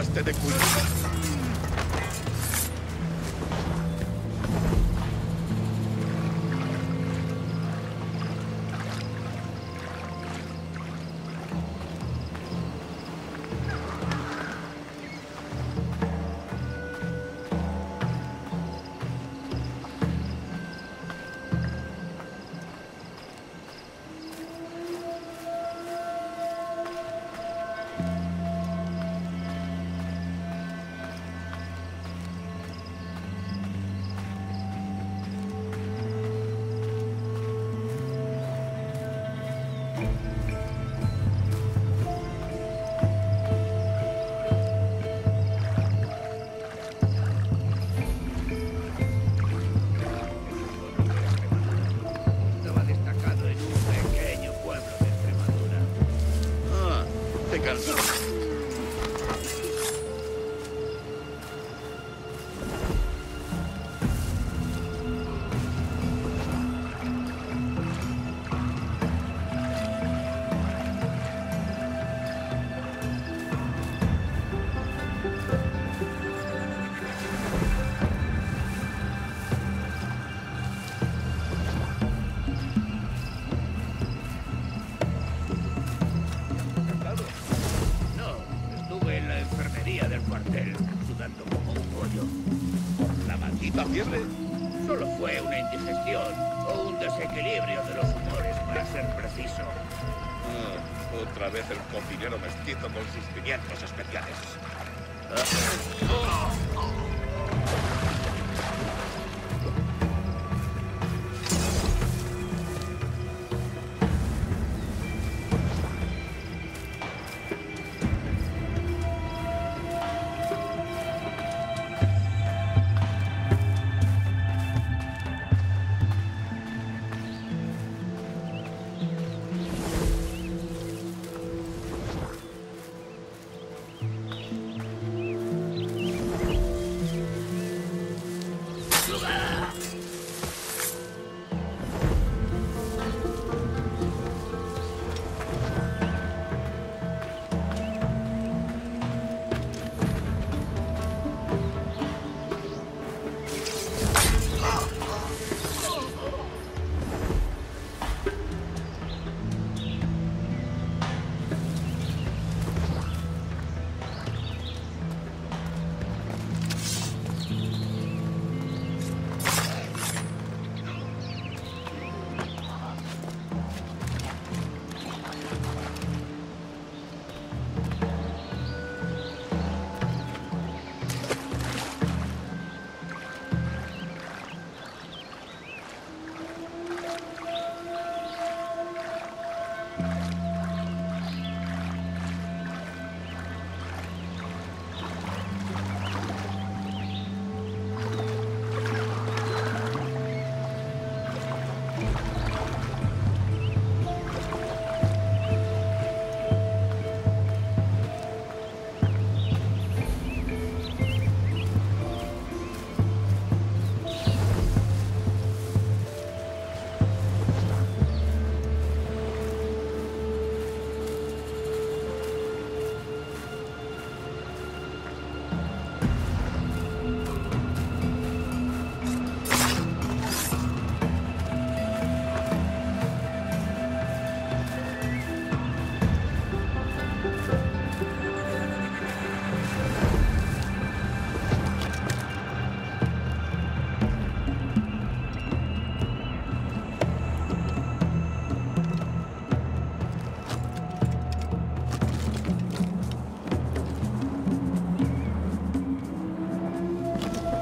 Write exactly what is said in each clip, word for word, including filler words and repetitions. pasaste de culo. Solo fue una indigestión o un desequilibrio de los humores, para ser preciso. Ah, otra vez el cocinero mestizo con sus pimientos especiales.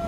Ah.